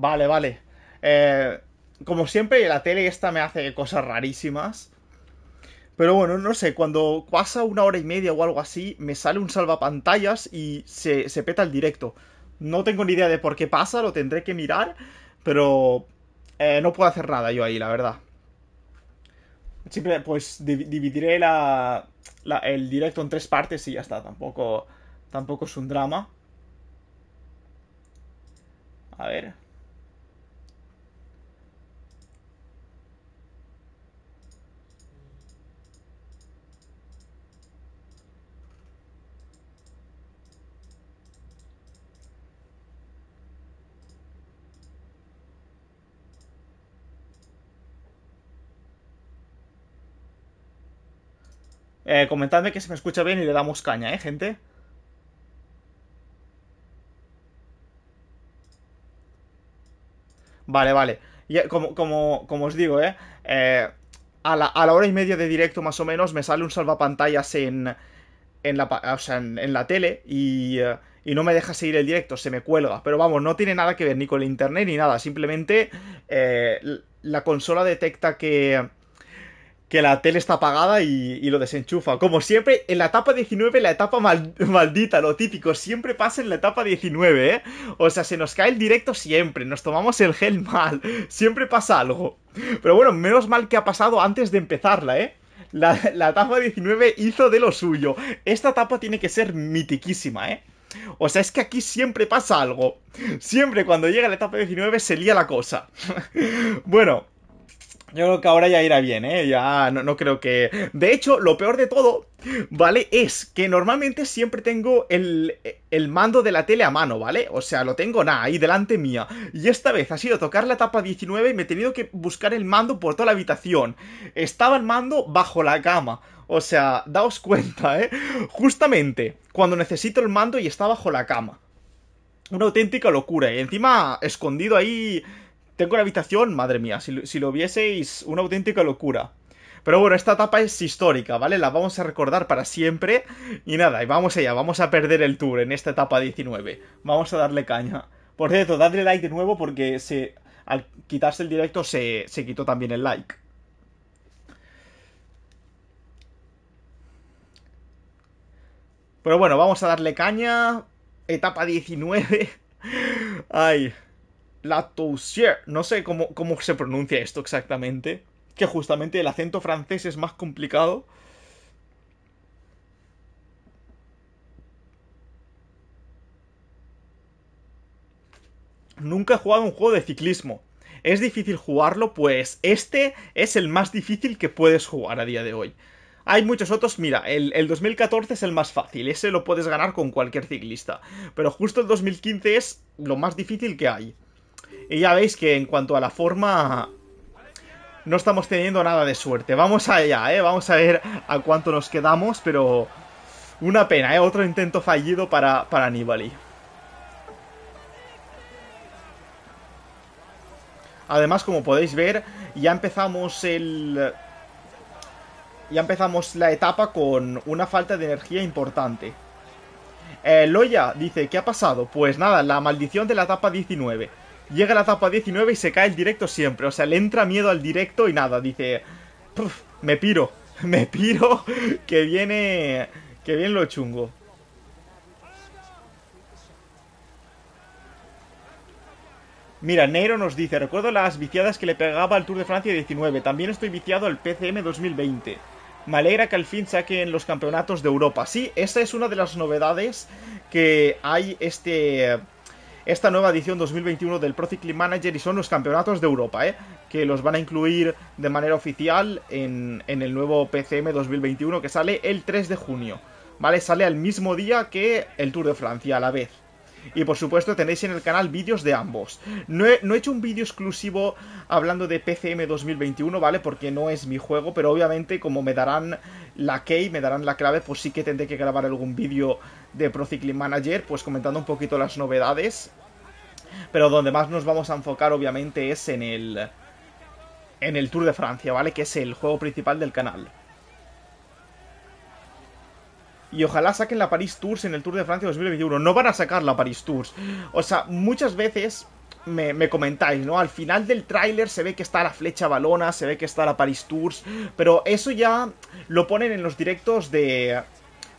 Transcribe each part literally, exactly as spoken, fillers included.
Vale, vale. Eh, como siempre, la tele esta me hace cosas rarísimas. Pero bueno, no sé, cuando pasa una hora y media o algo así, me sale un salvapantallas y se, se peta el directo. No tengo ni idea de por qué pasa, lo tendré que mirar, pero eh, no puedo hacer nada yo ahí, la verdad. Siempre, pues, di dividiré la, la, el directo en tres partes y ya está, tampoco, tampoco es un drama. A ver... Eh, comentadme que se me escucha bien y le damos caña, ¿eh, gente? Vale, vale. Ya, como, como, como os digo, ¿eh? eh a, la, a la hora y media de directo, más o menos, me sale un salvapantallas en, en, la, o sea, en, en la tele y, uh, y no me deja seguir el directo, se me cuelga. Pero vamos, no tiene nada que ver ni con el internet ni nada. Simplemente eh, la consola detecta que... que la tele está apagada y, y lo desenchufa. Como siempre, en la etapa diecinueve, la etapa mal, maldita, lo típico. Siempre pasa en la etapa diecinueve, ¿eh? O sea, se nos cae el directo siempre. Nos tomamos el gel mal. Siempre pasa algo. Pero bueno, menos mal que ha pasado antes de empezarla, ¿eh? La, la etapa diecinueve hizo de lo suyo. Esta etapa tiene que ser mitiquísima, ¿eh? O sea, es que aquí siempre pasa algo. Siempre cuando llega la etapa diecinueve se lía la cosa. Bueno... yo creo que ahora ya irá bien, ¿eh? Ya no, no creo que... De hecho, lo peor de todo, ¿vale? Es que normalmente siempre tengo el, el mando de la tele a mano, ¿vale? O sea, lo tengo nada, ahí delante mía. Y esta vez ha sido tocar la etapa diecinueve y me he tenido que buscar el mando por toda la habitación. Estaba el mando bajo la cama. O sea, daos cuenta, ¿eh? Justamente cuando necesito el mando y está bajo la cama. Una auténtica locura. Y encima, escondido ahí... tengo la habitación, madre mía, si lo, si lo vieseis, una auténtica locura. Pero bueno, esta etapa es histórica, ¿vale? La vamos a recordar para siempre. Y nada, y vamos allá, vamos a perder el Tour en esta etapa diecinueve. Vamos a darle caña. Por cierto, dadle like de nuevo porque se, al quitarse el directo se, se quitó también el like. Pero bueno, vamos a darle caña. Etapa diecinueve. Ay... La Toussier, no sé cómo, cómo se pronuncia esto exactamente. Que justamente el acento francés es más complicado. Nunca he jugado un juego de ciclismo. ¿Es difícil jugarlo? Pues este es el más difícil que puedes jugar a día de hoy. Hay muchos otros, mira, el, el dos mil catorce es el más fácil, ese lo puedes ganar con cualquier ciclista. Pero justo el dos mil quince es lo más difícil que hay. Y ya veis que en cuanto a la forma no estamos teniendo nada de suerte. Vamos allá, ¿eh? Vamos a ver a cuánto nos quedamos, pero una pena, ¿eh? Otro intento fallido para, para Nibali. Además, como podéis ver, ya empezamos el... ya empezamos la etapa con una falta de energía importante. Eh, Loya dice, ¿qué ha pasado? Pues nada, la maldición de la etapa diecinueve. Llega la etapa diecinueve y se cae el directo siempre. O sea, le entra miedo al directo y nada. Dice, me piro, me piro, que viene, que viene lo chungo. Mira, Nero nos dice, recuerdo las viciadas que le pegaba al Tour de Francia diecinueve. También estoy viciado al P C M dos mil veinte. Me alegra que al fin saquen los campeonatos de Europa. Sí, esa es una de las novedades que hay este... esta nueva edición dos mil veintiuno del Pro Cycling Manager y son los campeonatos de Europa, ¿eh? Que los van a incluir de manera oficial en, en el nuevo P C M dos mil veintiuno que sale el tres de junio, ¿vale? Sale al mismo día que el Tour de Francia a la vez. Y por supuesto tenéis en el canal vídeos de ambos. No he, no he hecho un vídeo exclusivo hablando de P C M dos mil veintiuno, ¿vale? Porque no es mi juego, pero obviamente como me darán la key, me darán la clave, pues sí que tendré que grabar algún vídeo de Pro Cycling Manager, pues comentando un poquito las novedades. Pero donde más nos vamos a enfocar obviamente es en el en el Tour de Francia, ¿vale? Que es el juego principal del canal. Y ojalá saquen la París Tours en el Tour de Francia dos mil veintiuno. No van a sacar la París Tours. O sea, muchas veces me, me comentáis, ¿no? Al final del tráiler se ve que está la Flecha Valona, se ve que está la París Tours, pero eso ya lo ponen en los directos de...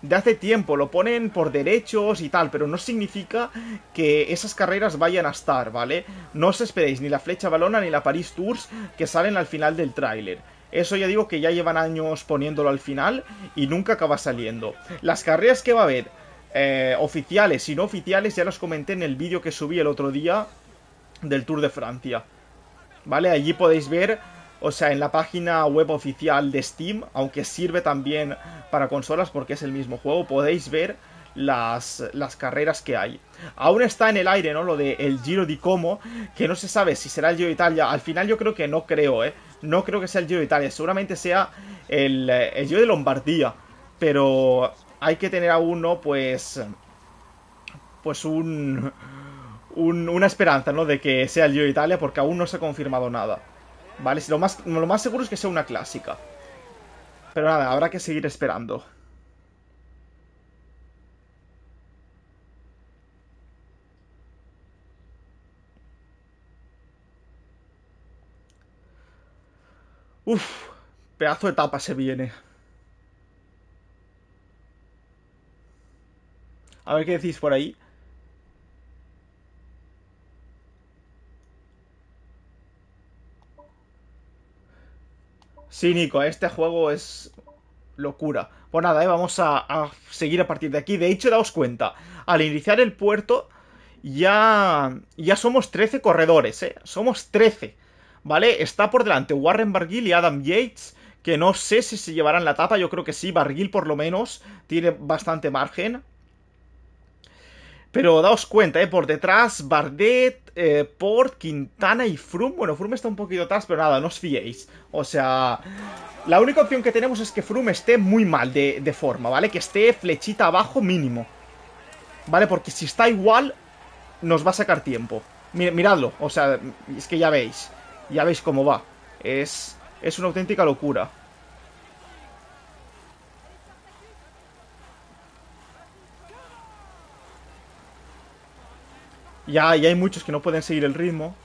de hace tiempo, lo ponen por derechos y tal, pero no significa que esas carreras vayan a estar, ¿vale? No os esperéis ni la Flecha Valona ni la París Tours que salen al final del tráiler. Eso ya digo que ya llevan años poniéndolo al final y nunca acaba saliendo. Las carreras que va a haber, eh, oficiales y no oficiales, ya las comenté en el vídeo que subí el otro día del Tour de Francia, ¿vale? Allí podéis ver, o sea, en la página web oficial de Steam, aunque sirve también para consolas porque es el mismo juego, podéis ver las, las carreras que hay. Aún está en el aire, ¿no? Lo de el Giro di Como, que no se sabe si será el Giro de Italia. Al final yo creo que no creo, ¿eh? No creo que sea el Giro de Italia. Seguramente sea el, el Giro de Lombardía. Pero hay que tener aún, ¿no? Pues... Pues un, un... una esperanza, ¿no? De que sea el Giro de Italia, porque aún no se ha confirmado nada, ¿vale? Lo más, lo más seguro es que sea una clásica. Pero nada, habrá que seguir esperando. Uf, pedazo de etapa se viene. A ver qué decís por ahí. Sí, Nico, este juego es locura. Pues nada, ¿eh? Vamos a, a seguir a partir de aquí. De hecho, daos cuenta, al iniciar el puerto ya, ya somos trece corredores, ¿eh? Somos trece, ¿vale? Está por delante Warren Barguil y Adam Yates, que no sé si se llevarán la etapa. Yo creo que sí, Barguil por lo menos tiene bastante margen. Pero daos cuenta, ¿eh? Por detrás, Bardet, eh, Port, Quintana y Froome. Bueno, Froome está un poquito atrás, pero nada, no os fiéis. O sea, la única opción que tenemos es que Froome esté muy mal de, de forma, ¿vale? Que esté flechita abajo mínimo, ¿vale? Porque si está igual, nos va a sacar tiempo. Mir- miradlo, o sea, es que ya veis. Ya veis cómo va. Es, es una auténtica locura. Ya, ya hay muchos que no pueden seguir el ritmo.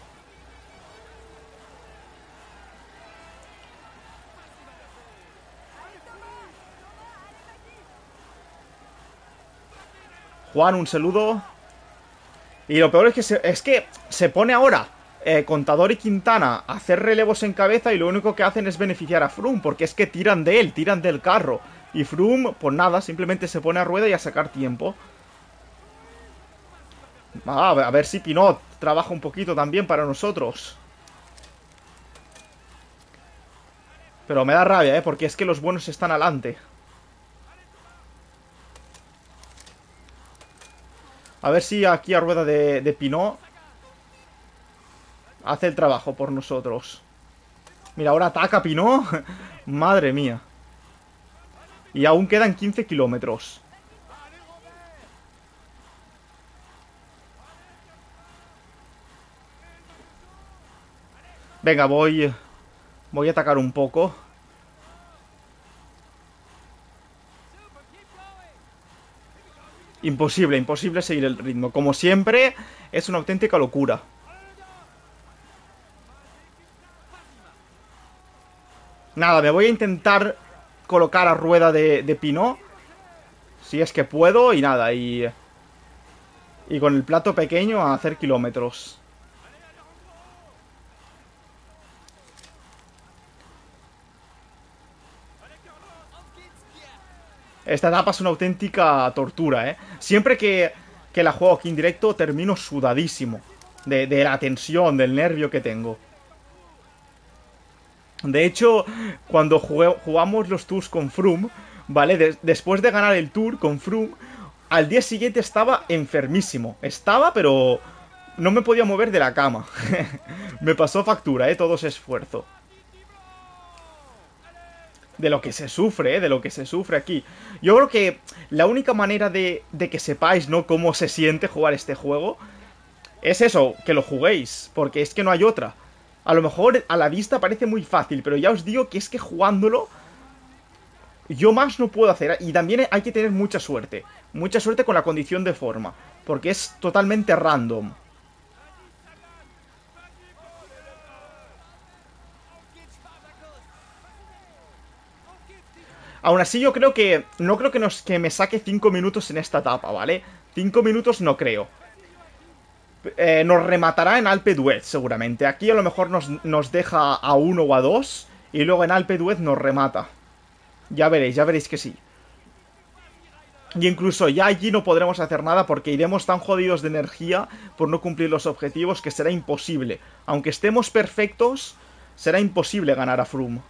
Juan, un saludo. Y lo peor es que se, es que se pone ahora eh, Contador y Quintana a hacer relevos en cabeza y lo único que hacen es beneficiar a Froome, porque es que tiran de él, tiran del carro. Y Froome, pues nada, simplemente se pone a rueda y a sacar tiempo. Ah, a ver si Pinot trabaja un poquito también para nosotros. Pero me da rabia, ¿eh? Porque es que los buenos están adelante. A ver si aquí a rueda de, de Pinot hace el trabajo por nosotros. Mira, ahora ataca Pinot. Madre mía. Y aún quedan quince kilómetros. Venga, voy, voy a atacar un poco. Imposible, imposible seguir el ritmo. Como siempre, es una auténtica locura. Nada, me voy a intentar colocar a rueda de, de Pinot, si es que puedo, y nada, y, y con el plato pequeño a hacer kilómetros. Esta etapa es una auténtica tortura, ¿eh? Siempre que, que la juego aquí en directo termino sudadísimo. De, de la tensión, del nervio que tengo. De hecho, cuando jugué, jugamos los tours con Froome, ¿vale? De, después de ganar el tour con Froome, al día siguiente estaba enfermísimo. Estaba, pero no me podía mover de la cama. Me pasó factura, ¿eh? Todo ese esfuerzo. De lo que se sufre, ¿eh? De lo que se sufre aquí. Yo creo que la única manera de, de que sepáis, ¿no? Cómo se siente jugar este juego es eso, que lo juguéis, porque es que no hay otra. A lo mejor a la vista parece muy fácil, pero ya os digo que es que jugándolo yo más no puedo hacer. Y también hay que tener mucha suerte. Mucha suerte con la condición de forma, porque es totalmente random. Aún así yo creo que... No creo que, nos, que me saque cinco minutos en esta etapa, ¿vale? cinco minutos no creo. Eh, nos rematará en Alpe d'Huez seguramente. Aquí a lo mejor nos, nos deja a uno o a dos. Y luego en Alpe d'Huez nos remata. Ya veréis, ya veréis que sí. Y incluso ya allí no podremos hacer nada porque iremos tan jodidos de energía por no cumplir los objetivos que será imposible. Aunque estemos perfectos, será imposible ganar a Froome.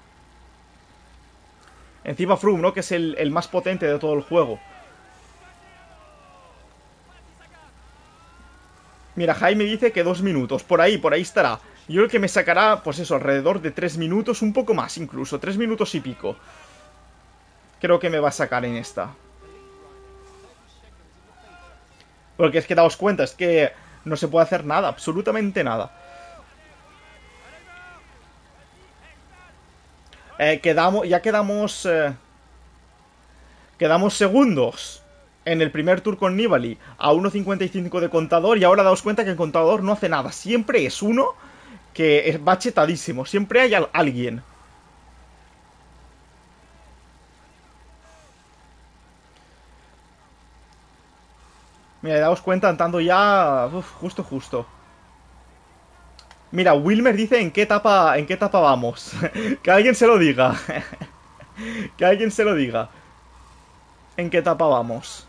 Encima Froome, ¿no? Que es el, el más potente de todo el juego. Mira, Jaime dice que dos minutos. Por ahí, por ahí estará. Yo creo que me sacará, pues eso, alrededor de tres minutos, un poco más incluso. Tres minutos y pico. Creo que me va a sacar en esta. Porque es que daos cuenta, es que no se puede hacer nada, absolutamente nada. Eh, quedamos, ya quedamos... Eh, quedamos segundos en el primer tour con Nibali, a uno cincuenta y cinco de Contador, y ahora daos cuenta que el Contador no hace nada. Siempre es uno que va chetadísimo, siempre hay al- alguien. Mira, daos cuenta, andando ya... Uf, justo, justo. Mira, Wilmer dice en qué etapa, en qué etapa vamos. Que alguien se lo diga. Que alguien se lo diga. En qué etapa vamos.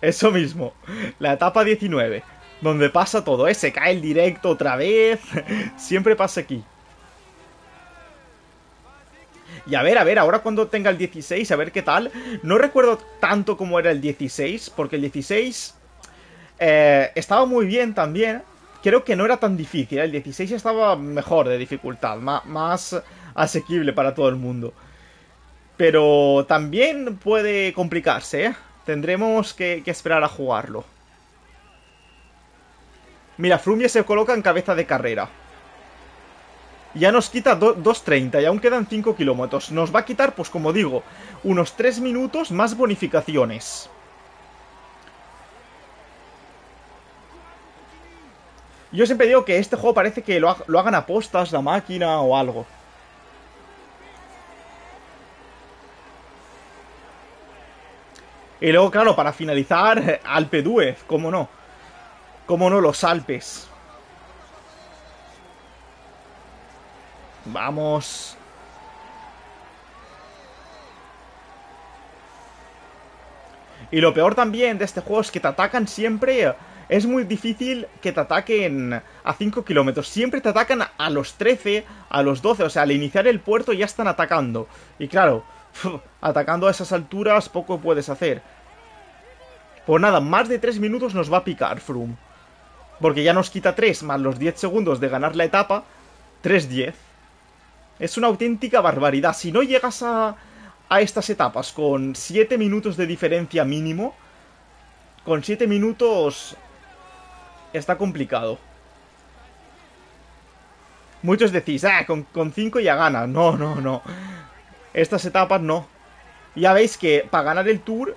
Eso mismo. La etapa diecinueve. Donde pasa todo, ¿eh? Se cae el directo otra vez. Siempre pasa aquí. Y a ver, a ver, ahora cuando tenga el dieciséis, a ver qué tal. No recuerdo tanto cómo era el dieciséis, porque el dieciséis eh, estaba muy bien también. Creo que no era tan difícil, ¿eh? El dieciséis estaba mejor de dificultad, más, más asequible para todo el mundo. Pero también puede complicarse, ¿eh? Tendremos que, que esperar a jugarlo. Mira, Froome se coloca en cabeza de carrera. Ya nos quita dos treinta y aún quedan cinco kilómetros. Nos va a quitar, pues como digo, unos tres minutos más bonificaciones. Yo siempre digo que este juego parece que lo, ha lo hagan a postas, la máquina o algo. Y luego, claro, para finalizar, Alpe d'Huez, cómo no. Cómo no, los Alpes. Vamos. Y lo peor también de este juego es que te atacan siempre. Es muy difícil que te ataquen a cinco kilómetros. Siempre te atacan a los trece, a los doce. O sea, al iniciar el puerto ya están atacando. Y claro, atacando a esas alturas poco puedes hacer. Pues nada, más de tres minutos nos va a picar Froome. Porque ya nos quita tres más los diez segundos de ganar la etapa. tres diez. Es una auténtica barbaridad. Si no llegas a, a estas etapas con siete minutos de diferencia mínimo, con siete minutos está complicado. Muchos decís, ah, con cinco ya gana. No, no, no. Estas etapas no. Ya veis que para ganar el Tour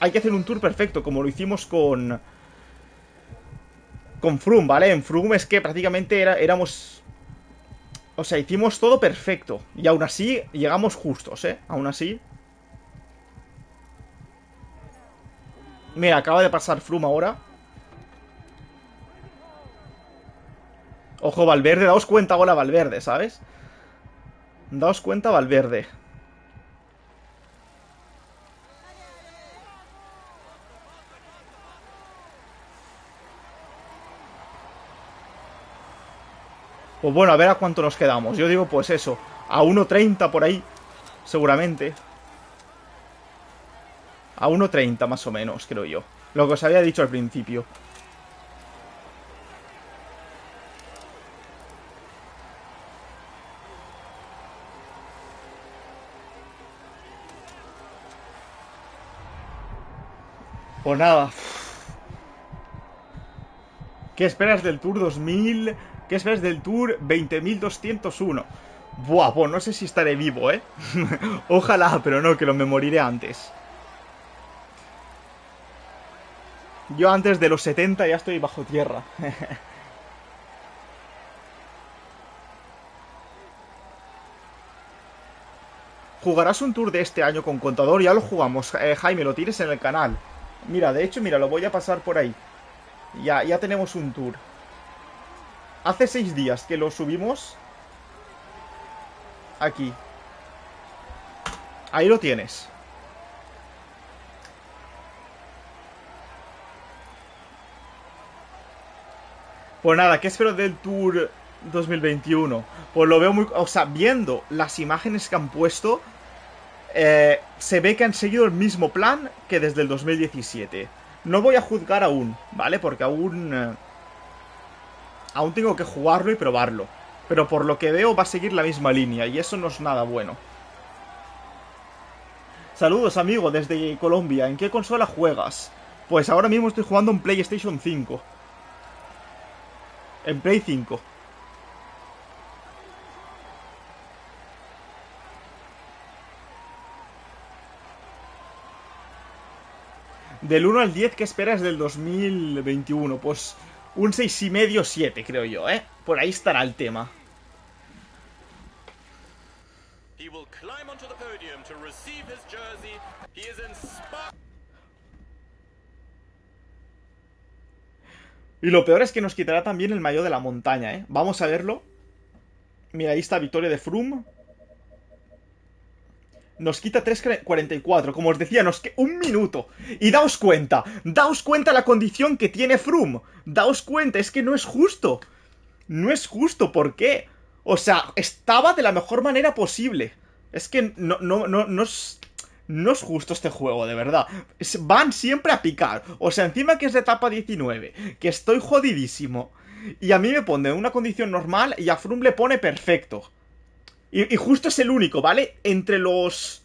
hay que hacer un Tour perfecto, como lo hicimos con con Froome, ¿vale? En Froome es que prácticamente era, éramos... O sea, hicimos todo perfecto. Y aún así, llegamos justos, ¿eh? Aún así. Mira, acaba de pasar Froome ahora. Ojo, Valverde. Daos cuenta ahora, Valverde, ¿sabes? Daos cuenta, Valverde. Pues bueno, a ver a cuánto nos quedamos. Yo digo, pues eso, a uno treinta por ahí, seguramente. A uno treinta más o menos, creo yo. Lo que os había dicho al principio. Pues nada. ¿Qué esperas del Tour dos mil? ¿Qué esperas del Tour veinte mil doscientos uno? Buah, pues no sé si estaré vivo, ¿eh? Ojalá, pero no, que lo me moriré antes. Yo antes de los setenta ya estoy bajo tierra. ¿Jugarás un tour de este año con Contador? Ya lo jugamos, eh, Jaime, lo tienes en el canal. Mira, de hecho, mira, lo voy a pasar por ahí. Ya, ya tenemos un tour. Hace seis días que lo subimos. Aquí. Ahí lo tienes. Pues nada, ¿qué espero del Tour dos mil veintiuno? Pues lo veo muy... O sea, viendo las imágenes que han puesto, eh, se ve que han seguido el mismo plan que desde el dos mil diecisiete. No voy a juzgar aún, ¿vale? Porque aún... Eh, aún tengo que jugarlo y probarlo. Pero por lo que veo va a seguir la misma línea y eso no es nada bueno. Saludos, amigo, desde Colombia. ¿En qué consola juegas? Pues ahora mismo estoy jugando en PlayStation cinco. En Play cinco. Del uno al diez, ¿qué esperas del dos mil veintiuno? Pues un seis y medio, siete, creo yo, ¿eh? Por ahí estará el tema. Y lo peor es que nos quitará también el maillot de la montaña, ¿eh? Vamos a verlo. Mira, ahí está victoria de Froome. Nos quita tres cuarenta y cuatro. Como os decía, nos queda un minuto. Y daos cuenta. Daos cuenta la condición que tiene Froome. Daos cuenta. Es que no es justo. No es justo. ¿Por qué? O sea, estaba de la mejor manera posible. Es que no, no, no, no es... No es justo este juego, de verdad. Van siempre a picar. O sea, encima que es de etapa diecinueve, que estoy jodidísimo. Y a mí me pone en una condición normal y a Froome le pone perfecto. Y, y justo es el único, ¿vale? Entre los...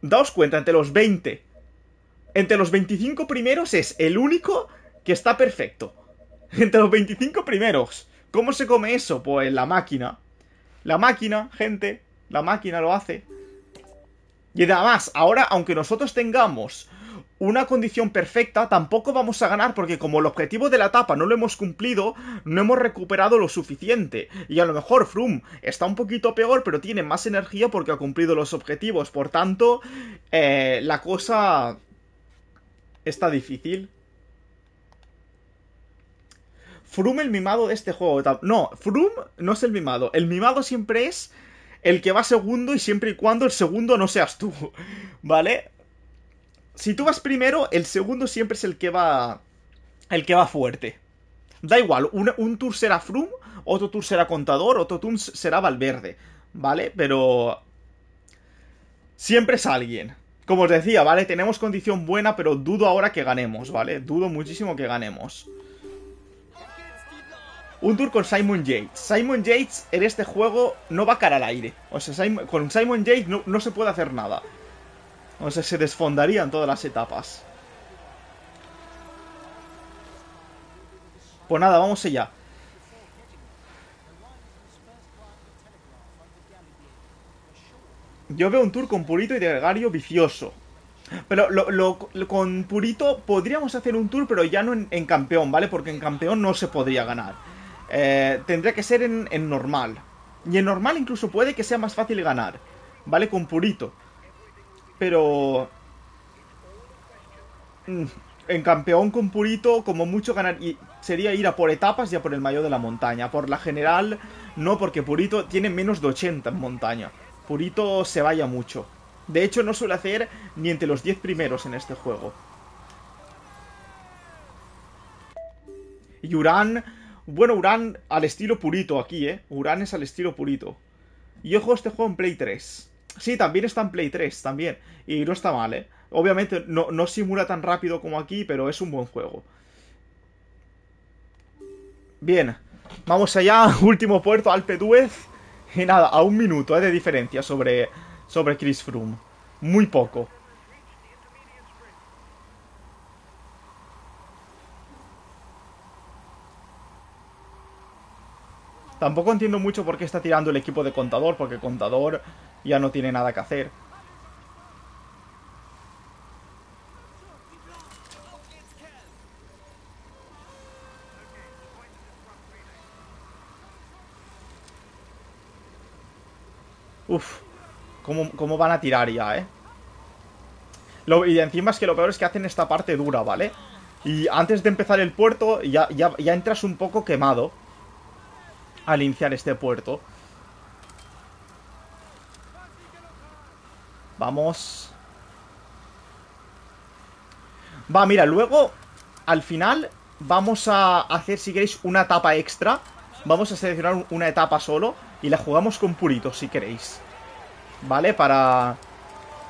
Daos cuenta, entre los veinte. Entre los veinticinco primeros es el único que está perfecto. Entre los veinticinco primeros. ¿Cómo se come eso? Pues la máquina. La máquina, gente. La máquina lo hace. Y además, ahora, aunque nosotros tengamos una condición perfecta, tampoco vamos a ganar porque como el objetivo de la etapa no lo hemos cumplido, no hemos recuperado lo suficiente. Y a lo mejor Froome está un poquito peor, pero tiene más energía porque ha cumplido los objetivos. Por tanto, eh, la cosa está difícil. Froome el mimado de este juego. No, Froome no es el mimado. El mimado siempre es... el que va segundo y siempre y cuando el segundo no seas tú, ¿vale? Si tú vas primero, el segundo siempre es el que va el que va fuerte. Da igual, un, un tour será Froome, otro tour será Contador, otro tour será Valverde, ¿vale? Pero siempre es alguien. Como os decía, ¿vale? Tenemos condición buena, pero dudo ahora que ganemos, ¿vale? Dudo muchísimo que ganemos. Un tour con Simon Yates. Simon Yates en este juego no va cara al aire. O sea, Simon, con Simon Yates no, no se puede hacer nada. O sea, se desfondarían todas las etapas. Pues nada, vamos allá. Yo veo un tour con Purito y de Gregario vicioso. Pero lo, lo, lo, con Purito podríamos hacer un tour, pero ya no en, en campeón, ¿vale? Porque en campeón no se podría ganar. Eh, tendría que ser en, en normal. Y en normal incluso puede que sea más fácil ganar, ¿vale? Con Purito. Pero... en campeón con Purito, como mucho ganar... y sería ir a por etapas y a por el maillot de la montaña. Por la general, no, porque Purito tiene menos de ochenta en montaña. Purito se vaya mucho. De hecho, no suele hacer ni entre los diez primeros en este juego. Y Urán... bueno, Urán al estilo Purito aquí, ¿eh? Urán es al estilo Purito. Y yo juego este juego en Play tres. Sí, también está en Play tres, también. Y no está mal, ¿eh? Obviamente no, no simula tan rápido como aquí, pero es un buen juego. Bien. Vamos allá. Último puerto, Alpe d'Huez. Y nada, a un minuto, ¿eh? De diferencia sobre... sobre Chris Froome. Muy poco. Tampoco entiendo mucho por qué está tirando el equipo de Contador, porque Contador ya no tiene nada que hacer. Uf. cómo, cómo van a tirar ya, eh. Lo, y encima es que lo peor es que hacen esta parte dura, ¿vale? Y antes de empezar el puerto ya, ya, ya entras un poco quemado al iniciar este puerto. Vamos. Va, mira, luego al final vamos a hacer, si queréis, una etapa extra. Vamos a seleccionar una etapa solo y la jugamos con Purito, si queréis, ¿vale? Para...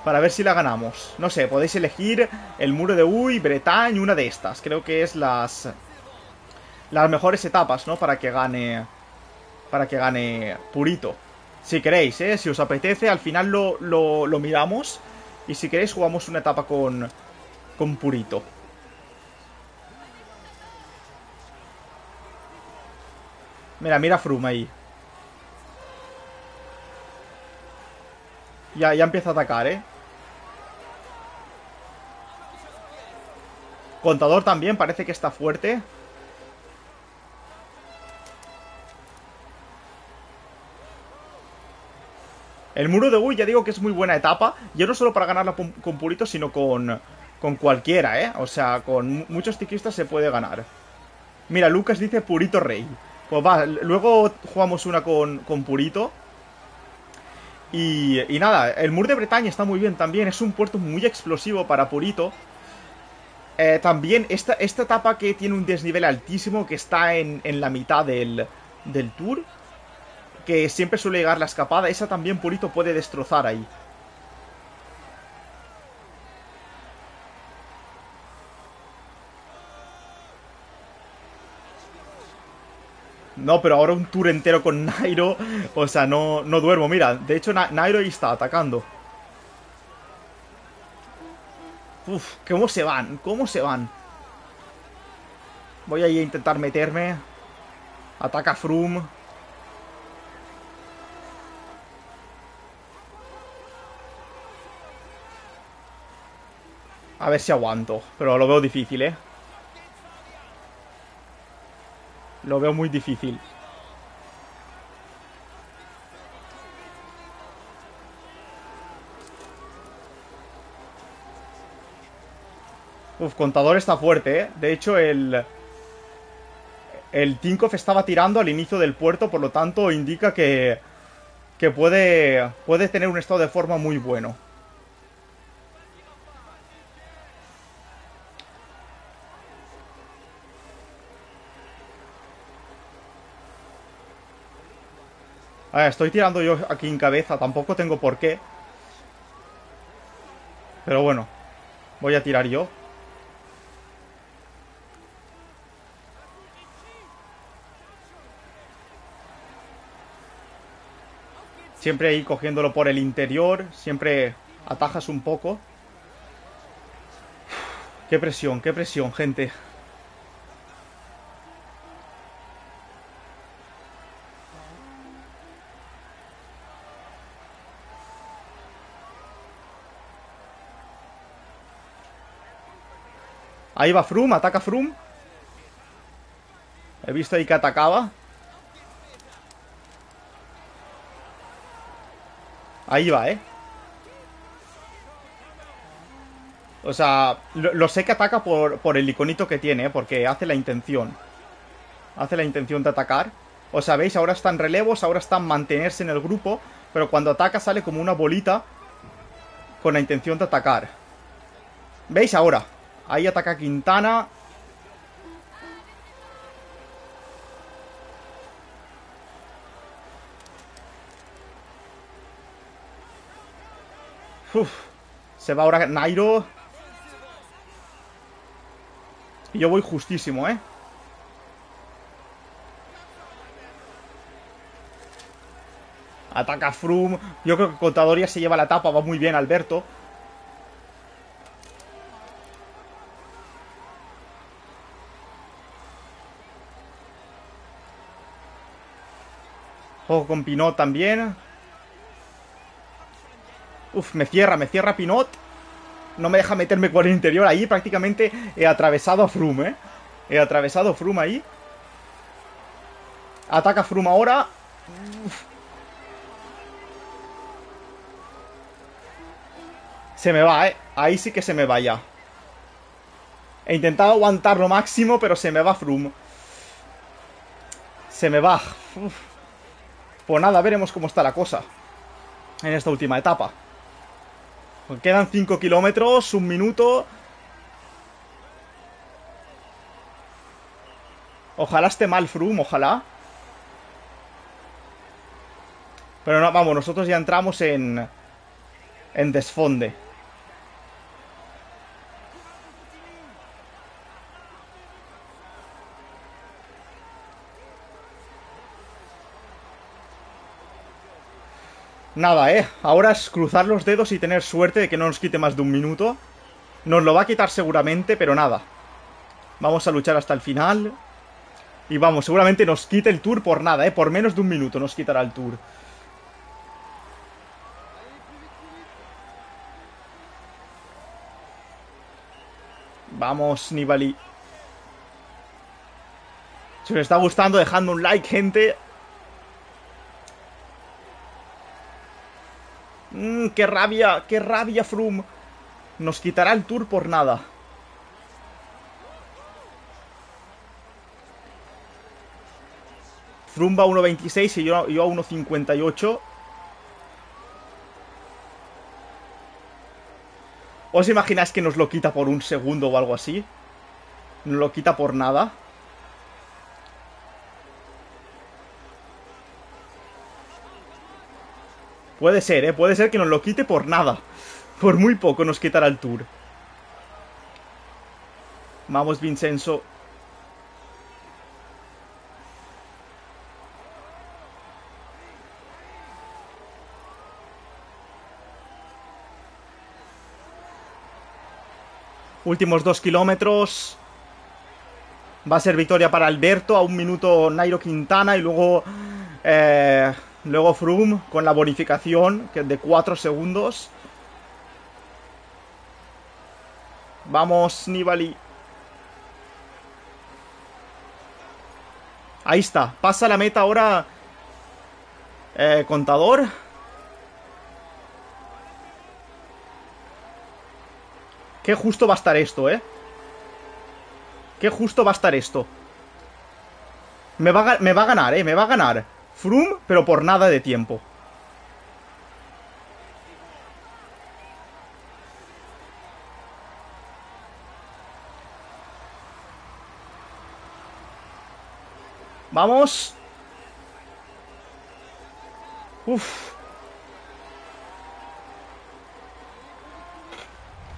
para ver si la ganamos. No sé, podéis elegir el Muro de Huy, Bretaña, una de estas. Creo que es las... las mejores etapas, ¿no? Para que gane... para que gane Purito. Si queréis, ¿eh? Si os apetece, al final lo, lo, lo miramos. Y si queréis jugamos una etapa con... con Purito. Mira, mira Froome ahí. Ya, ya empieza a atacar, ¿eh? Contador también, parece que está fuerte. El Muro de Huy, ya digo que es muy buena etapa. Ya no solo para ganarla con Purito, sino con, con cualquiera, ¿eh? O sea, con muchos ciclistas se puede ganar. Mira, Lucas dice Purito Rey. Pues va, luego jugamos una con, con Purito. Y, y nada, el Muro de Bretaña está muy bien también. Es un puerto muy explosivo para Purito. eh, También esta, esta etapa que tiene un desnivel altísimo, que está en, en la mitad del, del Tour, que siempre suele llegar la escapada. Esa también Purito puede destrozar ahí. No, pero ahora un tour entero con Nairo. O sea, no, no duermo. Mira, de hecho Na Nairo ahí está atacando. Uf, ¿cómo se van? ¿Cómo se van? Voy ahí a intentar meterme. Ataca Froome. A ver si aguanto, pero lo veo difícil, eh. Lo veo muy difícil. Uf, Contador está fuerte, ¿eh? De hecho, el... el Tinkoff estaba tirando al inicio del puerto, por lo tanto, indica que... que puede... puede tener un estado de forma muy bueno. A ver, estoy tirando yo aquí en cabeza. Tampoco tengo por qué. Pero bueno, voy a tirar yo. Siempre ahí cogiéndolo por el interior. Siempre atajas un poco. Qué presión, qué presión, gente. Ahí va Froome, ataca Froome. He visto ahí que atacaba. Ahí va, eh. O sea, lo, lo sé que ataca por, por el iconito que tiene, ¿eh? Porque hace la intención. Hace la intención de atacar. O sea, veis, ahora están relevos, ahora están mantenerse en el grupo. Pero cuando ataca sale como una bolita con la intención de atacar. ¿Veis ahora? Ahí ataca Quintana. Uf, se va ahora Nairo. Y yo voy justísimo, ¿eh? Ataca Froome. Yo creo que Contador ya se lleva la tapa. Va muy bien Alberto. Ojo con Pinot también. Uf, me cierra, me cierra Pinot. No me deja meterme por el interior. Ahí prácticamente he atravesado a Froome, ¿eh? He atravesado a Froome ahí. Ataca Froome ahora. Uf. Se me va, eh. Ahí sí que se me va ya. He intentado aguantar lo máximo, pero se me va Froome. Se me va. Uf. Pues nada, veremos cómo está la cosa en esta última etapa. Quedan cinco kilómetros, un minuto. Ojalá esté mal Froome, ojalá. Pero no, vamos, nosotros ya entramos en, en desfonde. Nada, eh. Ahora es cruzar los dedos y tener suerte de que no nos quite más de un minuto. Nos lo va a quitar seguramente, pero nada. Vamos a luchar hasta el final. Y vamos, seguramente nos quite el Tour por nada, eh. Por menos de un minuto nos quitará el Tour. Vamos, Nibali. Si os está gustando, dejadme un like, gente. Mmm, qué rabia, qué rabia, Froome. Nos quitará el Tour por nada. Froome va a uno veintiséis y yo, yo a uno cincuenta y ocho. ¿Os imagináis que nos lo quita por un segundo o algo así? Nos lo quita por nada. Puede ser, ¿eh? Puede ser que nos lo quite por nada. Por muy poco nos quitará el Tour. Vamos, Vincenzo. Últimos dos kilómetros. Va a ser victoria para Alberto. A un minuto Nairo Quintana. Y luego... Eh... Luego Froome con la bonificación, que es de cuatro segundos. Vamos, Nibali. Ahí está. Pasa la meta ahora. Eh, Contador. Qué justo va a estar esto, ¿eh? Qué justo va a estar esto. Me va a, me va a ganar, ¿eh? Me va a ganar. Froome, pero por nada de tiempo. Vamos. Uf.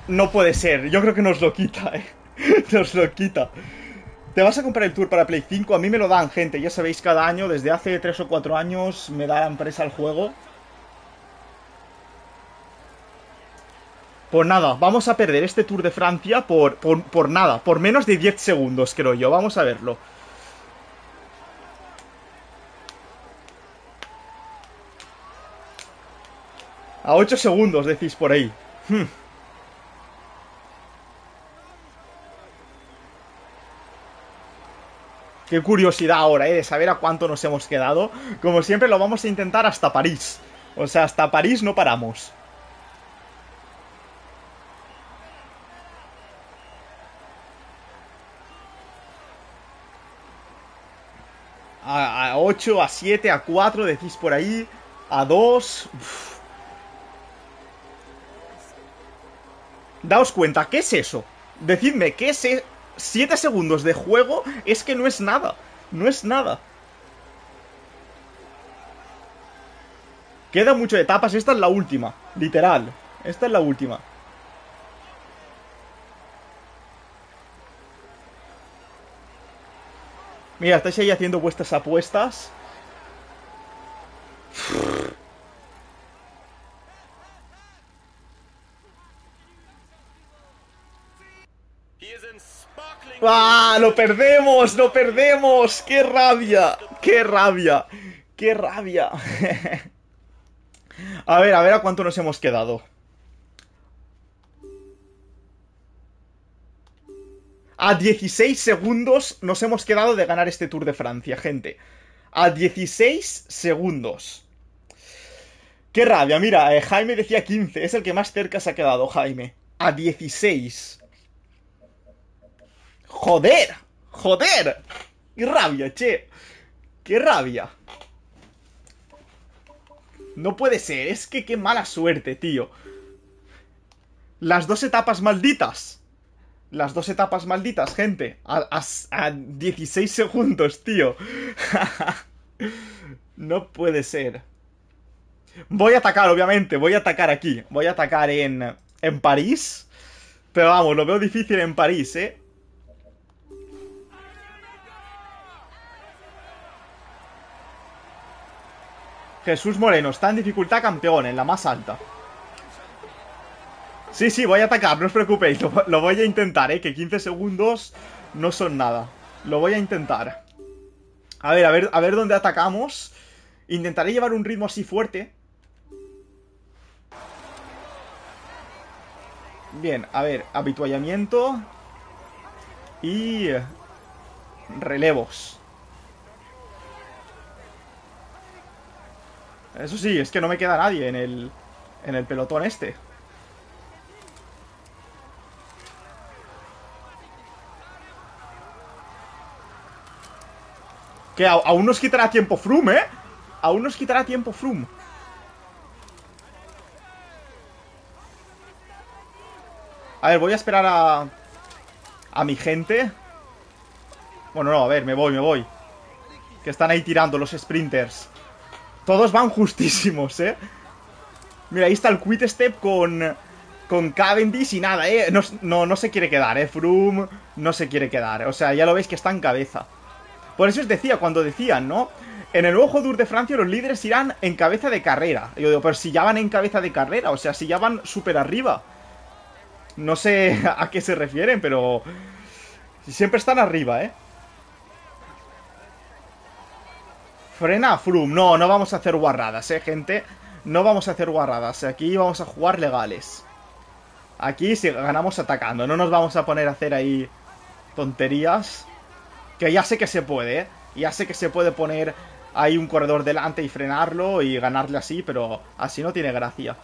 No puede ser. Yo creo que nos lo quita, eh. Nos lo quita. ¿Te vas a comprar el Tour para Play cinco? A mí me lo dan, gente. Ya sabéis, cada año, desde hace tres o cuatro años, me da la empresa el juego. Pues nada, vamos a perder este Tour de Francia por, por, por nada. Por menos de diez segundos, creo yo. Vamos a verlo. A ocho segundos, decís por ahí. Hmm. Qué curiosidad ahora, ¿eh? De saber a cuánto nos hemos quedado. Como siempre lo vamos a intentar hasta París. O sea, hasta París no paramos. A, a ocho, a siete, a cuatro, decís por ahí. A dos. Uf. Daos cuenta, ¿qué es eso? Decidme, ¿qué es eso? siete segundos de juego es que no es nada. No es nada. Queda mucho de etapas. Esta es la última. Literal. Esta es la última. Mira, estáis ahí haciendo vuestras apuestas. ¡Ah! ¡Lo perdemos! ¡Lo perdemos! ¡Qué rabia! ¡Qué rabia! ¡Qué rabia! A ver, a ver a cuánto nos hemos quedado. A dieciséis segundos nos hemos quedado de ganar este Tour de Francia, gente. A dieciséis segundos. Qué rabia, mira, eh, Jaime decía quince, es el que más cerca se ha quedado, Jaime. A dieciséis. ¡Joder! ¡Joder! ¡Qué rabia, che! ¡Qué rabia! No puede ser, es que qué mala suerte, tío. Las dos etapas malditas. Las dos etapas malditas, gente. A, a, a dieciséis segundos, tío. No puede ser. Voy a atacar, obviamente. Voy a atacar aquí. Voy a atacar en, en París. Pero vamos, lo veo difícil en París, ¿eh? Jesús Moreno está en dificultad campeón, en la más alta. Sí, sí, voy a atacar, no os preocupéis. Lo, lo voy a intentar, ¿eh? Que quince segundos no son nada. Lo voy a intentar. A ver, a ver, a ver dónde atacamos. Intentaré llevar un ritmo así fuerte. Bien, a ver, habituallamiento. Y... relevos. Eso sí, es que no me queda nadie en el, en el pelotón este. Que aún nos quitará tiempo Froome, ¿eh? Aún nos quitará tiempo Froome. A ver, voy a esperar a... a mi gente. Bueno, no, a ver, me voy, me voy. Que están ahí tirando los sprinters. Todos van justísimos, ¿eh? Mira, ahí está el Quit Step con, con Cavendish y nada, ¿eh? No, no, no se quiere quedar, ¿eh? Froome no se quiere quedar. O sea, ya lo veis que está en cabeza. Por eso os decía, cuando decían, ¿no? En el nuevo Tour de Francia los líderes irán en cabeza de carrera. Yo digo, pero si ya van en cabeza de carrera, o sea, si ya van súper arriba. No sé a qué se refieren, pero... siempre están arriba, ¿eh? Frena a Froome. No, no vamos a hacer guarradas, eh, gente. No vamos a hacer guarradas. Aquí vamos a jugar legales. Aquí si ganamos atacando. No nos vamos a poner a hacer ahí tonterías. Que ya sé que se puede, eh. Ya sé que se puede poner ahí un corredor delante y frenarlo y ganarle así, pero así no tiene gracia.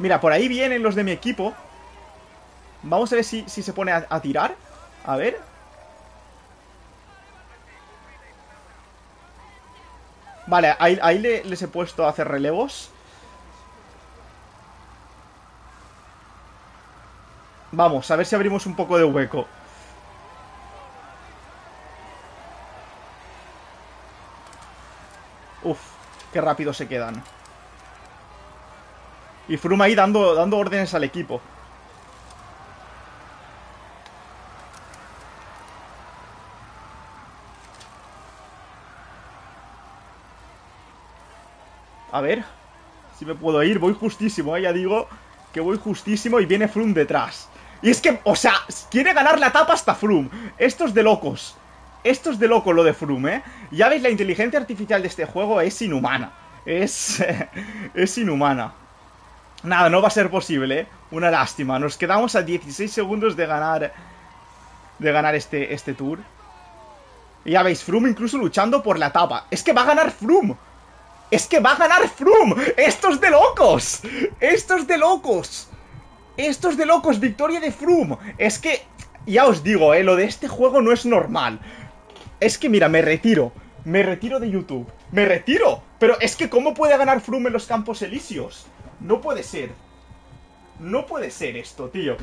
Mira, por ahí vienen los de mi equipo. Vamos a ver si, si se pone a, a tirar. A ver... Vale, ahí, ahí les he puesto a hacer relevos. Vamos, a ver si abrimos un poco de hueco. Uf, qué rápido se quedan. Y Froome ahí dando, dando órdenes al equipo. A ver si me puedo ir. Voy justísimo, ¿eh? Ya digo que voy justísimo y viene Froome detrás. Y es que, o sea, quiere ganar la etapa hasta Froome. Esto es de locos. Esto es de loco lo de Froome, ¿eh? Ya veis, la inteligencia artificial de este juego es inhumana. Es... es inhumana. Nada, no va a ser posible, ¿eh? Una lástima. Nos quedamos a dieciséis segundos de ganar... De ganar este, este tour. Y ya veis, Froome incluso luchando por la etapa. Es que va a ganar Froome. ¡Es que va a ganar Froome! ¡Esto es de locos! ¡Esto es de locos! ¡Esto es de locos! ¡Victoria de Froome! Es que, ya os digo, eh, lo de este juego no es normal. Es que, mira, me retiro. Me retiro de YouTube. ¡Me retiro! Pero es que, ¿cómo puede ganar Froome en los Campos Elíseos? No puede ser. No puede ser esto, tío.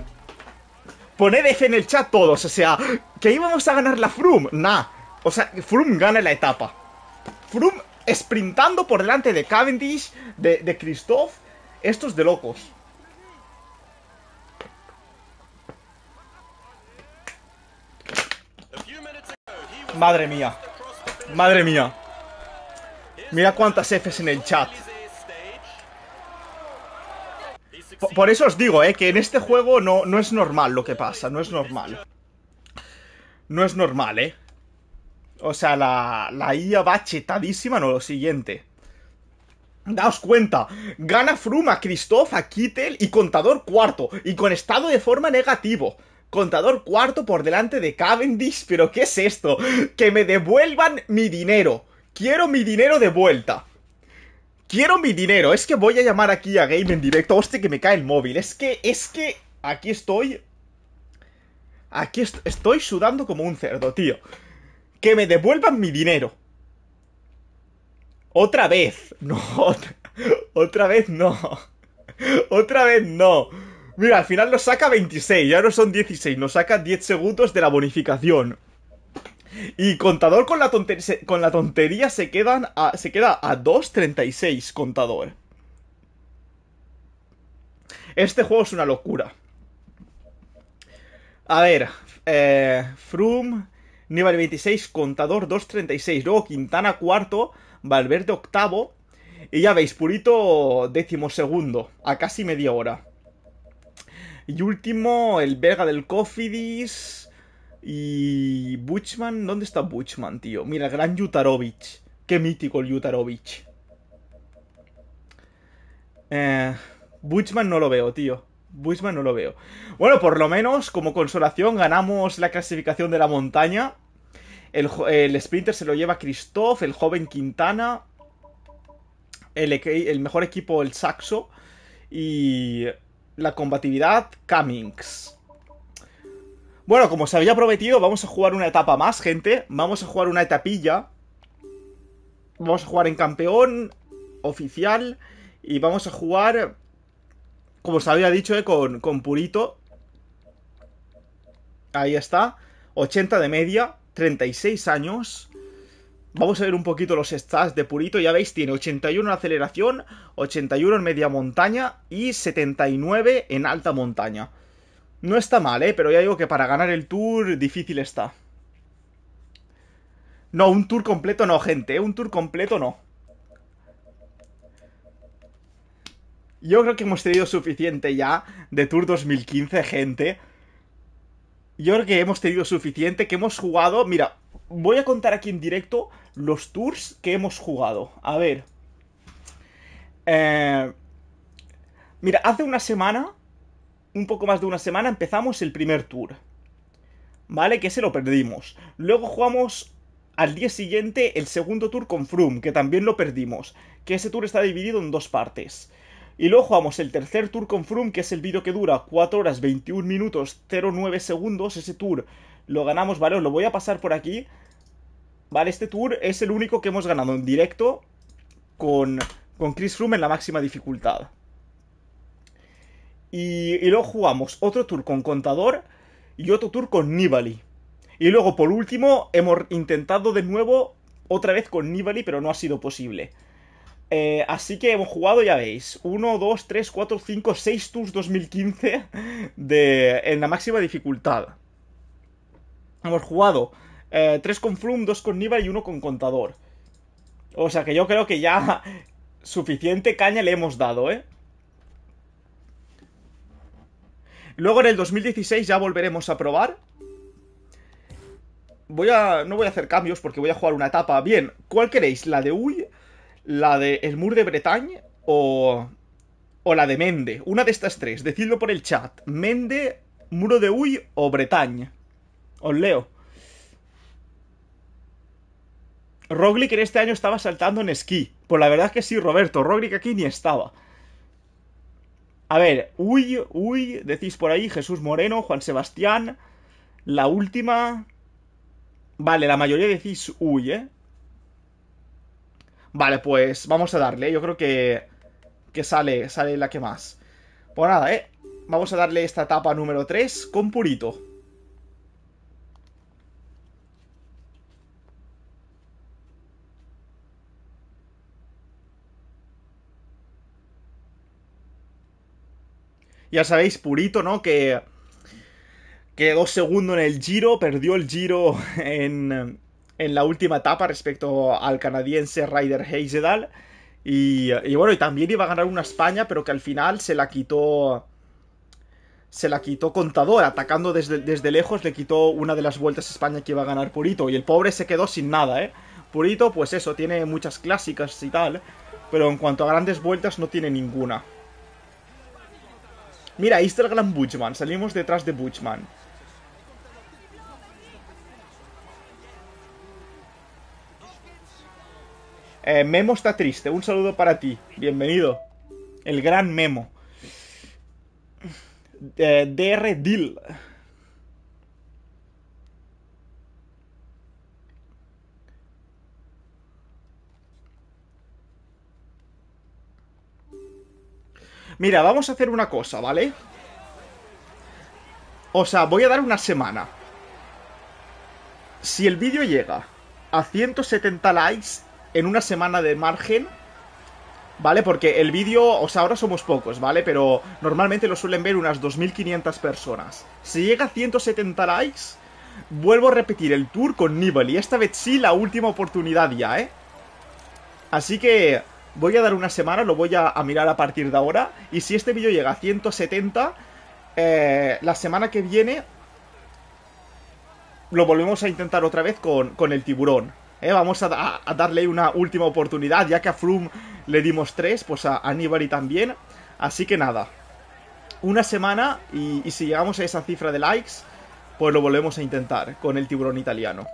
Poned F en el chat todos, o sea, que íbamos a ganar la Froome. Nah. O sea, Froome gana la etapa. Froome... sprintando por delante de Cavendish, de, de Kristoff. Esto es de locos. Madre mía. Madre mía. Mira cuántas Fs en el chat. Por, por eso os digo, eh, que en este juego no, no es normal lo que pasa. No es normal. No es normal, eh. O sea, la, la I A va chetadísima, no, lo siguiente. Daos cuenta, gana Froome, Kristoff, Kittel y Contador cuarto. Y con estado de forma negativo. Contador cuarto por delante de Cavendish, pero ¿qué es esto? Que me devuelvan mi dinero. Quiero mi dinero de vuelta. Quiero mi dinero. Es que voy a llamar aquí a Game en directo. Hostia, que me cae el móvil. Es que, es que aquí estoy. Aquí est- estoy sudando como un cerdo, tío. Que me devuelvan mi dinero. Otra vez. No, otra, otra vez no. Otra vez no. Mira, al final nos saca veintiséis. Ya no son dieciséis. Nos saca diez segundos de la bonificación. Y Contador con la, tonter se, con la tontería se, quedan a, se queda a dos treinta y seis, Contador. Este juego es una locura. A ver, eh, Froome, Nibali veintiséis, Contador dos treinta y seis. Luego Quintana cuarto, Valverde octavo. Y ya veis, Purito décimo segundo, a casi media hora. Y último, el belga del Cofidis. Y... Buchmann, ¿dónde está Buchmann, tío? Mira, el gran Jutarovic. Qué mítico el Jutarovic. Eh, Buchmann no lo veo, tío. Buchmann no lo veo. Bueno, por lo menos, como consolación, ganamos la clasificación de la montaña. El, el sprinter se lo lleva Kristoff, el joven Quintana. El, el mejor equipo, el Saxo. Y... la combatividad, Cummings. Bueno, como os había prometido, vamos a jugar una etapa más, gente. Vamos a jugar una etapilla. Vamos a jugar en campeón, oficial. Y vamos a jugar, como os había dicho, eh, con, con Purito. Ahí está. ochenta de media, treinta y seis años. Vamos a ver un poquito los stats de Purito. Ya veis, tiene ochenta y uno en aceleración, ochenta y uno en media montaña y setenta y nueve en alta montaña. No está mal, ¿eh? Pero ya digo que para ganar el Tour difícil está. No, un Tour completo no, gente. ¿eh? Un Tour completo no. Yo creo que hemos tenido suficiente ya de Tour dos mil quince, gente. Yo creo que hemos tenido suficiente, que hemos jugado... Mira, voy a contar aquí en directo los Tours que hemos jugado. A ver. Eh... Mira, hace una semana... un poco más de una semana empezamos el primer Tour, ¿vale? Que se lo perdimos. Luego jugamos al día siguiente el segundo Tour con Froome, que también lo perdimos, que ese Tour está dividido en dos partes. Y luego jugamos el tercer Tour con Froome, que es el vídeo que dura cuatro horas veintiún minutos cero nueve segundos. Ese Tour lo ganamos, ¿vale? Os lo voy a pasar por aquí. Vale, este Tour es el único que hemos ganado en directo con, con Chris Froome en la máxima dificultad. Y, y luego jugamos otro Tour con Contador y otro Tour con Nibali. Y luego, por último, hemos intentado de nuevo otra vez con Nibali, pero no ha sido posible. Eh, así que hemos jugado, ya veis, uno, dos, tres, cuatro, cinco, seis Tours dos mil quince de, en la máxima dificultad. Hemos jugado eh, tres con Froome, dos con Nibali y uno con Contador. O sea que yo creo que ya suficiente caña le hemos dado, ¿eh? Luego en el dos mil dieciséis ya volveremos a probar. Voy a... no voy a hacer cambios porque voy a jugar una etapa. Bien, ¿cuál queréis? ¿La de Huy? ¿La de el Muro de Bretaña? O... o la de Mende. Una de estas tres. Decidlo por el chat. Mende, Muro de Huy o Bretaña. Os leo. Roglic en este año estaba saltando en esquí. Pues la verdad es que sí, Roberto. Roglic aquí ni estaba. A ver, uy, uy, decís por ahí, Jesús Moreno, Juan Sebastián, la última... Vale, la mayoría decís uy, ¿eh? Vale, pues vamos a darle, yo creo que, que sale, sale la que más. Pues nada, ¿eh? Vamos a darle esta etapa número tres con Purito. Ya sabéis, Purito, ¿no? Que quedó segundo en el Giro, perdió el Giro en, en la última etapa respecto al canadiense Ryder Heisedal. Y, y bueno, y también iba a ganar una España, pero que al final se la quitó, se la quitó Contador, atacando desde, desde lejos, le quitó una de las vueltas a España que iba a ganar Purito. Y el pobre se quedó sin nada, ¿eh? Purito, pues eso, tiene muchas clásicas y tal, pero en cuanto a grandes vueltas no tiene ninguna. Mira, ahí está el gran Buchmann. Salimos detrás de Buchmann. Eh, Memo está triste, un saludo para ti. Bienvenido. El gran Memo. Eh, D R Deal. Mira, vamos a hacer una cosa, ¿vale? O sea, voy a dar una semana. Si el vídeo llega a ciento setenta likes en una semana de margen, ¿vale? Porque el vídeo, o sea, ahora somos pocos, ¿vale? Pero normalmente lo suelen ver unas dos mil quinientas personas. Si llega a ciento setenta likes, vuelvo a repetir el tour con Nibali. Esta vez sí, la última oportunidad ya, ¿eh? Así que voy a dar una semana, lo voy a, a mirar a partir de ahora. Y si este vídeo llega a ciento setenta, eh, la semana que viene lo volvemos a intentar otra vez con, con el tiburón. Eh, vamos a, a darle una última oportunidad, ya que a Froome le dimos tres, pues a, a Nibali también. Así que nada, una semana y, y si llegamos a esa cifra de likes, pues lo volvemos a intentar con el tiburón italiano.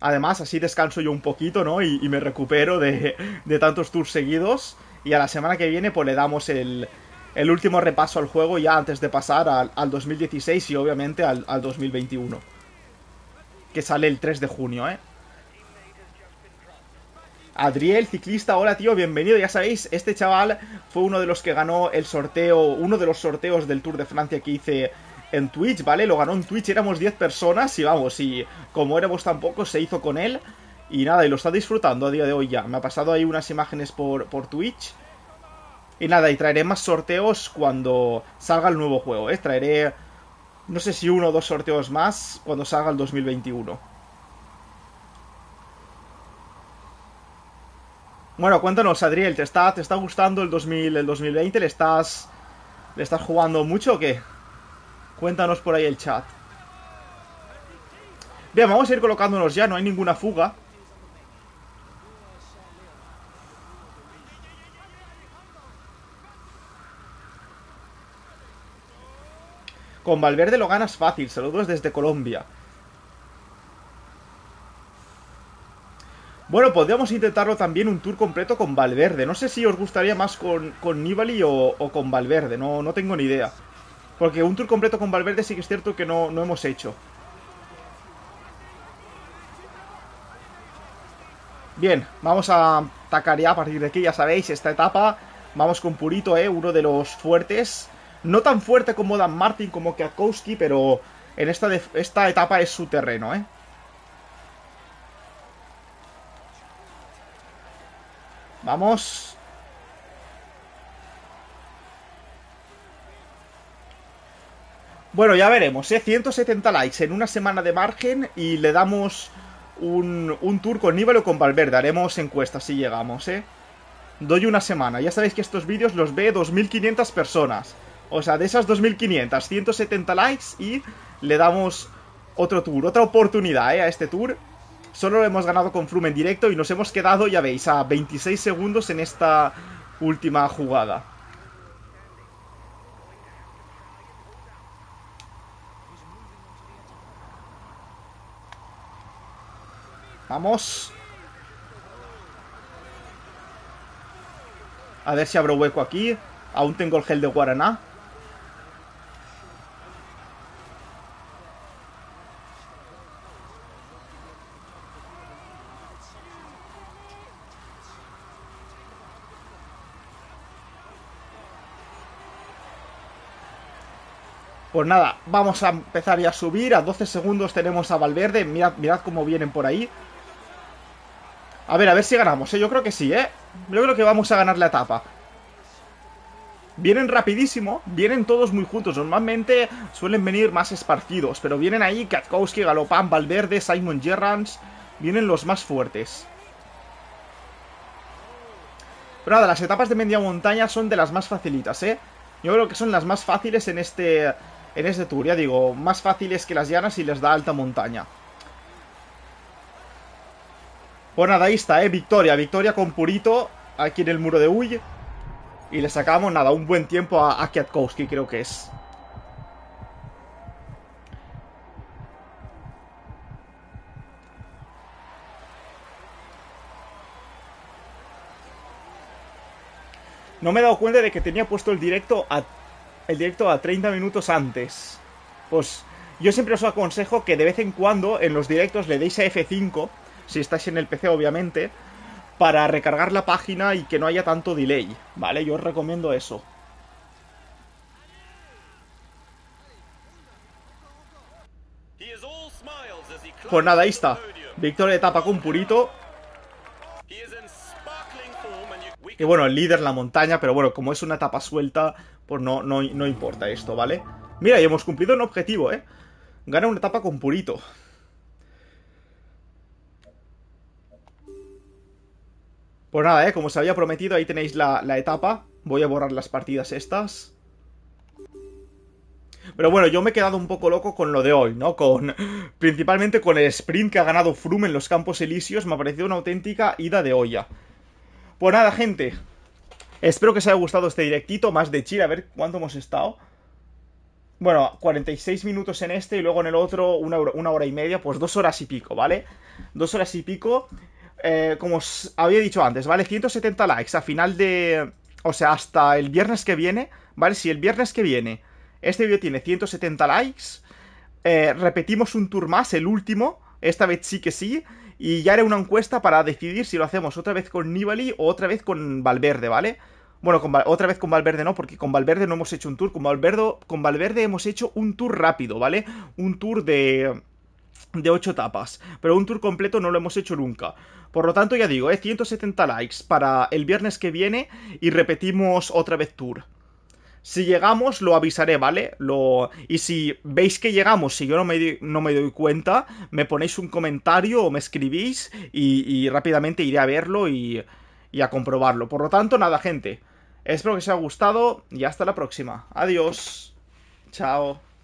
Además, así descanso yo un poquito, ¿no? Y, y me recupero de, de tantos tours seguidos. Y a la semana que viene, pues le damos el, el último repaso al juego ya antes de pasar al, al dos mil dieciséis y obviamente al, al dos mil veintiuno. Que sale el tres de junio, ¿eh? Adriel, ciclista, hola tío, bienvenido. Ya sabéis, este chaval fue uno de los que ganó el sorteo, uno de los sorteos del Tour de Francia que hice en Twitch, ¿vale? Lo ganó en Twitch, éramos diez personas y vamos, y como éramos tan pocos se hizo con él. Y nada, y lo está disfrutando a día de hoy ya. Me ha pasado ahí unas imágenes por, por Twitch. Y nada, y traeré más sorteos cuando salga el nuevo juego, ¿eh? Traeré, no sé si uno o dos sorteos más cuando salga el dos mil veintiuno. Bueno, cuéntanos, Adriel, ¿te está, te está gustando el, dos mil, el dos mil veinte? ¿Le estás, ¿Le estás jugando mucho o qué? Cuéntanos por ahí el chat. Bien, vamos a ir colocándonos ya, no hay ninguna fuga. Con Valverde lo ganas fácil, saludos desde Colombia. Bueno, podríamos intentarlo también un tour completo con Valverde. No sé si os gustaría más con, con Nibali o, o con Valverde, no, no tengo ni idea. Porque un tour completo con Valverde sí que es cierto que no, no hemos hecho. Bien, vamos a atacar ya a partir de aquí, ya sabéis, esta etapa. Vamos con Purito, eh, uno de los fuertes. No tan fuerte como Dan Martin, como Kwiatkowski, pero en esta, de, esta etapa es su terreno, eh. Vamos. Bueno, ya veremos, ¿eh? ciento setenta likes en una semana de margen y le damos un, un tour con Nibali o con Valverde. Haremos encuestas si llegamos, ¿eh? Doy una semana. Ya sabéis que estos vídeos los ve dos mil quinientas personas. O sea, de esas dos mil quinientas, ciento setenta likes y le damos otro tour, otra oportunidad, ¿eh? A este tour. Solo lo hemos ganado con Froome en directo y nos hemos quedado, ya veis, a veintiséis segundos en esta última jugada. Vamos. A ver si abro hueco aquí. Aún tengo el gel de guaraná. Pues nada, vamos a empezar ya a subir. A doce segundos tenemos a Valverde. Mirad, mirad cómo vienen por ahí. A ver, a ver si ganamos, ¿eh? Yo creo que sí, ¿eh? Yo creo que vamos a ganar la etapa. Vienen rapidísimo, vienen todos muy juntos. Normalmente suelen venir más esparcidos, pero vienen ahí Kwiatkowski, Galopán, Valverde, Simon Yates. Vienen los más fuertes. Pero nada, las etapas de media montaña son de las más facilitas, ¿eh? Yo creo que son las más fáciles en este, en este tour, ya digo, más fáciles que las llanas y les da alta montaña. Pues nada, ahí está, eh, victoria, victoria con Purito, aquí en el Muro de Huy. Y le sacamos, nada, un buen tiempo a, a Kwiatkowski, creo que es. No me he dado cuenta de que tenía puesto el directo a, el directo a treinta minutos antes. Pues yo siempre os aconsejo que de vez en cuando en los directos le deis a F cinco, si estáis en el P C obviamente, para recargar la página y que no haya tanto delay, ¿vale? Yo os recomiendo eso. Pues nada, ahí está. Victoria de etapa con Purito. Y bueno, el líder en la montaña, pero bueno, como es una etapa suelta, pues no, no, no importa esto, ¿vale? Mira, y hemos cumplido un objetivo, ¿eh? Gana una etapa con Purito. Pues nada, ¿eh? Como se había prometido, ahí tenéis la, la etapa. Voy a borrar las partidas estas. Pero bueno, yo me he quedado un poco loco con lo de hoy, ¿no? Con, principalmente con el sprint que ha ganado Froome en los Campos Elíseos. Me ha parecido una auténtica ida de olla. Pues nada, gente. Espero que os haya gustado este directito, más de chill, a ver cuánto hemos estado. Bueno, cuarenta y seis minutos en este y luego en el otro una hora, una hora y media, pues dos horas y pico, ¿vale? Dos horas y pico, eh, como os había dicho antes, ¿vale? ciento setenta likes a final de... O sea, hasta el viernes que viene, ¿vale? Si el viernes que viene este vídeo tiene ciento setenta likes, eh, repetimos un tour más, el último, esta vez sí que sí, y ya haré una encuesta para decidir si lo hacemos otra vez con Nibali o otra vez con Valverde, ¿vale? Bueno, con, otra vez con Valverde no, porque con Valverde no hemos hecho un tour, con Valverde, con Valverde hemos hecho un tour rápido, ¿vale? Un tour de, de ocho etapas, pero un tour completo no lo hemos hecho nunca. Por lo tanto, ya digo, ¿eh? ciento setenta likes para el viernes que viene y repetimos otra vez tour. Si llegamos, lo avisaré, ¿vale? Lo... Y si veis que llegamos, si yo no me, no me doy cuenta, me ponéis un comentario o me escribís y, y rápidamente iré a verlo y, y a comprobarlo. Por lo tanto, nada, gente. Espero que os haya gustado y hasta la próxima. Adiós. Chao.